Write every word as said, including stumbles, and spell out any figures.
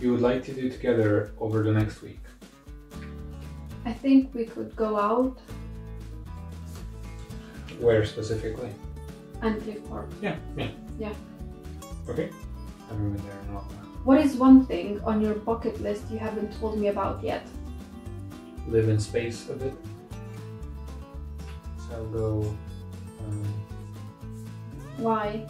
you would like to do together over the next week? I think we could go out. Where specifically? Antive Park. Yeah, yeah. Yeah. Okay. I'm there in a What is one thing on your bucket list you haven't told me about yet? Live in space a bit. So I'll go... Um... Why?